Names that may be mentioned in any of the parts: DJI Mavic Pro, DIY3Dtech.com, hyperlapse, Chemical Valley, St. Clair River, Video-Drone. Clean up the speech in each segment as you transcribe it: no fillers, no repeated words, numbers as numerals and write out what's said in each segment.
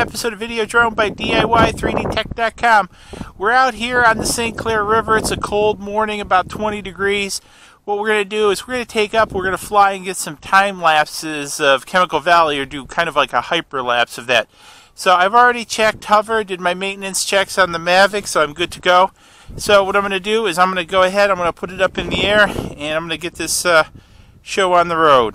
episode of Video Drone by DIY3Dtech.com. We're out here on the St. Clair River. It's a cold morning, about 20 degrees. What we're going to do is we're going to fly and get some time lapses of Chemical Valley, or do kind of like a hyperlapse of that. So I've already checked hover, did my maintenance checks on the Mavic, so I'm good to go. So what I'm going to do is I'm going to go ahead, I'm going to put it up in the air, and I'm going to get this show on the road.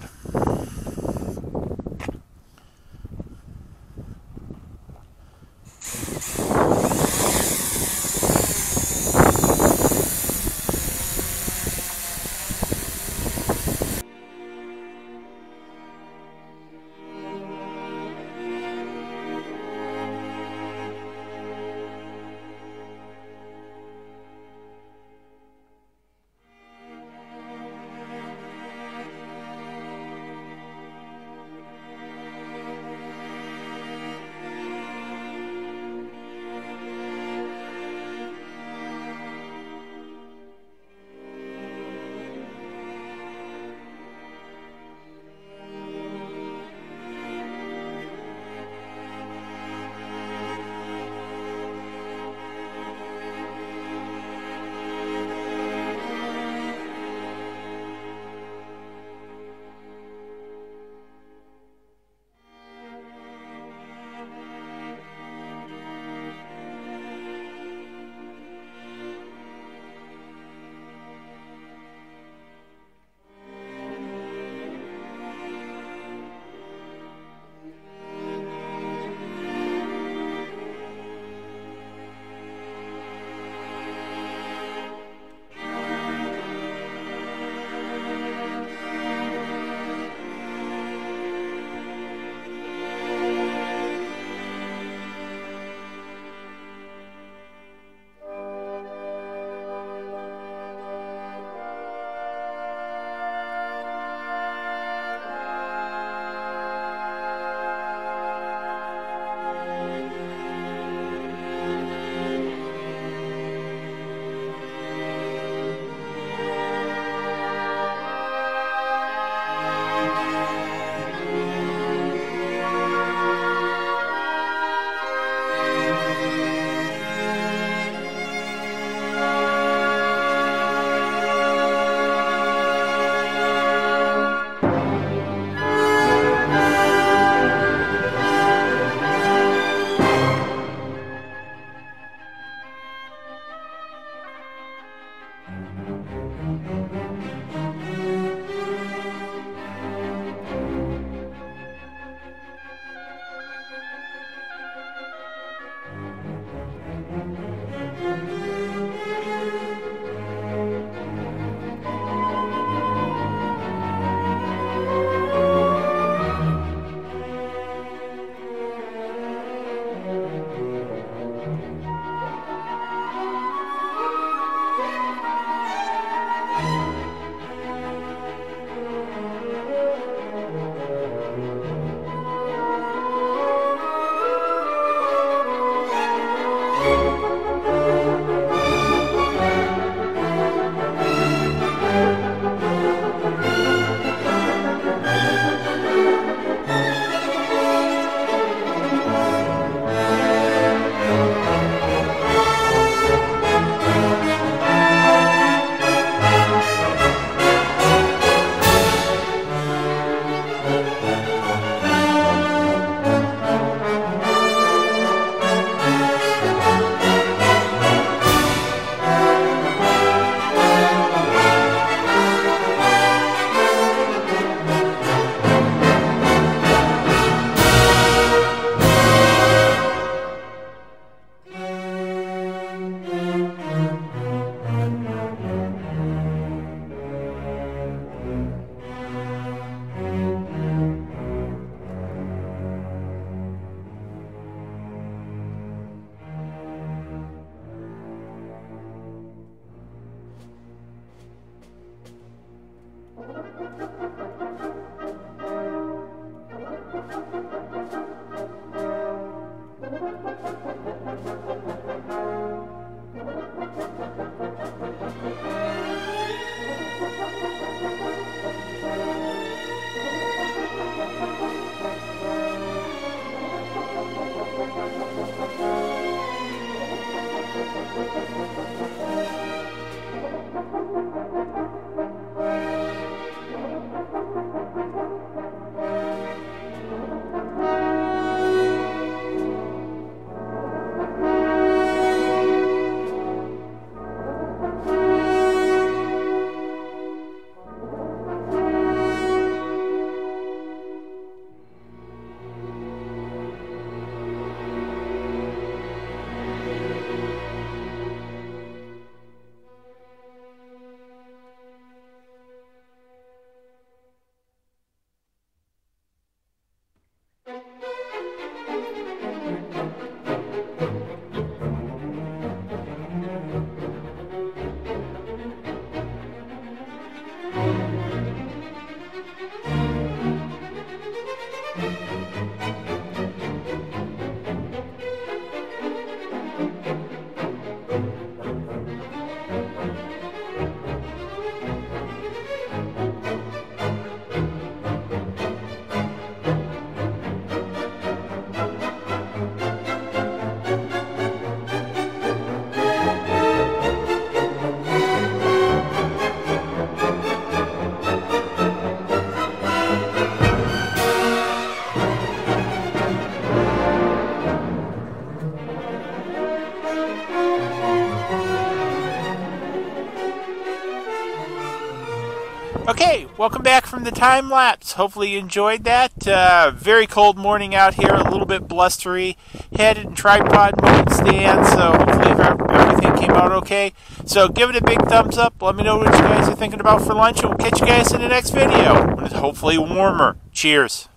Welcome back from the time lapse. Hopefully you enjoyed that. Very cold morning out here, a little bit blustery. Had it in tripod mode stand, so hopefully everything came out okay. So give it a big thumbs up. Let me know what you guys are thinking about for lunch, and we'll catch you guys in the next video when it's hopefully warmer. Cheers.